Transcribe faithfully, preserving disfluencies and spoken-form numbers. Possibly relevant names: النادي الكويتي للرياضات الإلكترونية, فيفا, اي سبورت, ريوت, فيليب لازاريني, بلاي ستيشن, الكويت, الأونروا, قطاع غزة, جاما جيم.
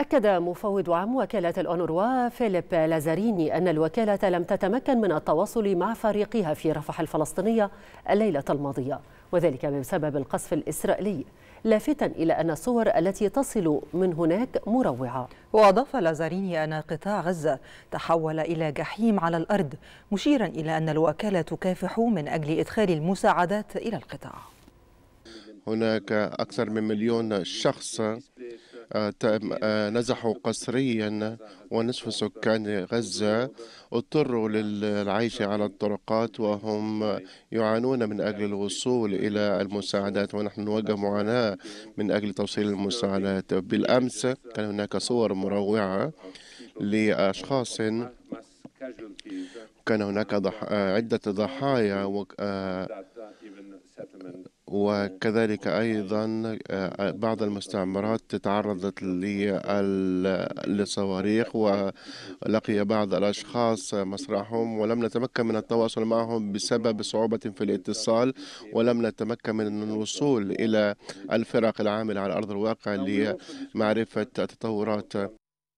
أكد مفوض عام وكالة الأونروا فيليب لازاريني أن الوكالة لم تتمكن من التواصل مع فريقها في رفح الفلسطينية الليلة الماضية، وذلك بسبب القصف الإسرائيلي، لافتا إلى أن الصور التي تصل من هناك مروعة. وأضاف لازاريني أن قطاع غزة تحول إلى جحيم على الأرض، مشيرا إلى أن الوكالة تكافح من أجل إدخال المساعدات إلى القطاع. هناك أكثر من مليون شخص نزحوا قسريا، ونصف سكان غزة اضطروا للعيش على الطرقات وهم يعانون من أجل الوصول إلى المساعدات، ونحن نواجه معاناة من أجل توصيل المساعدات. بالأمس كان هناك صور مروعة لأشخاص كان هناك ضح... عدة ضحايا و... وكذلك أيضا بعض المستعمرات تعرضت للصواريخ، ولقي بعض الأشخاص مسرحهم ولم نتمكن من التواصل معهم بسبب صعوبة في الاتصال، ولم نتمكن من الوصول إلى الفرق العاملة على أرض الواقع لمعرفة التطورات.